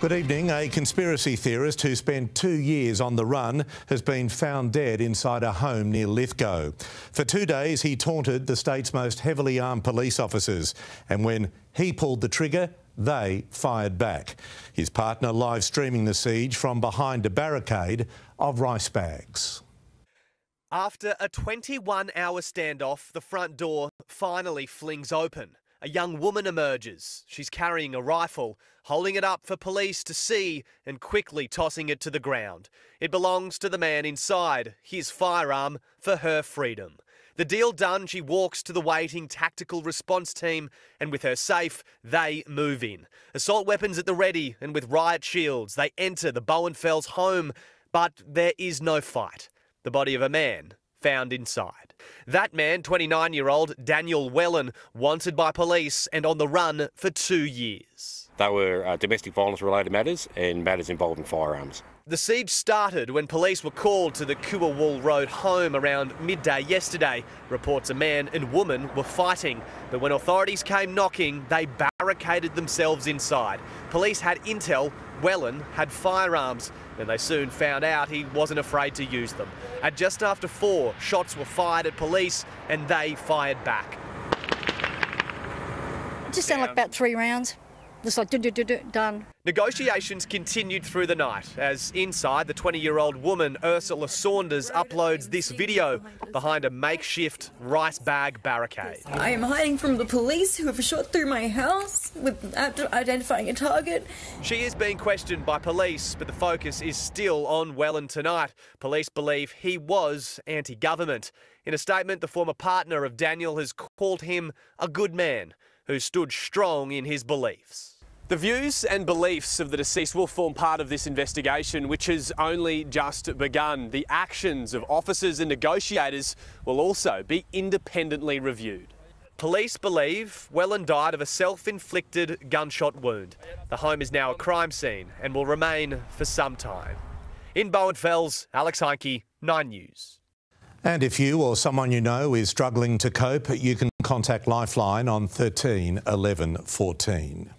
Good evening. A conspiracy theorist who spent 2 years on the run has been found dead inside a home near Lithgow. For 2 days, he taunted the state's most heavily armed police officers, and when he pulled the trigger, they fired back. His partner live streaming the siege from behind a barricade of rice bags. After a 21-hour standoff, the front door finally flings open. A young woman emerges. She's carrying a rifle, holding it up for police to see and quickly tossing it to the ground. It belongs to the man inside, his firearm for her freedom. The deal done, she walks to the waiting tactical response team, and with her safe, they move in. Assault weapons at the ready, and with riot shields, they enter the Bowenfels home, but there is no fight. The body of a man found inside. That man, 29-year-old Daniel Weldon, wanted by police and on the run for 2 years. They were domestic violence-related matters and matters involving firearms. The siege started when police were called to the Kuwarwal Road home around midday yesterday. Reports a man and woman were fighting, but when authorities came knocking, they barricaded themselves inside. Police had intel Weldon had firearms, and they soon found out he wasn't afraid to use them. At just after 4, shots were fired at police, and they fired back. It just sounded like about 3 rounds. Just like do-do-do-do, done. Negotiations continued through the night as inside the 20-year-old woman Ursula Saunders uploads this video behind a makeshift rice bag barricade. I am hiding from the police who have shot through my house without identifying a target. She is being questioned by police, but the focus is still on Weldon tonight. Police believe he was anti-government. In a statement, the former partner of Daniel has called him a good man who stood strong in his beliefs. The views and beliefs of the deceased will form part of this investigation, which has only just begun. The actions of officers and negotiators will also be independently reviewed. Police believe Weldon died of a self-inflicted gunshot wound. The home is now a crime scene and will remain for some time. In Bowenfels, Alex Heike, 9 News. And if you or someone you know is struggling to cope, you can contact Lifeline on 13 11 14.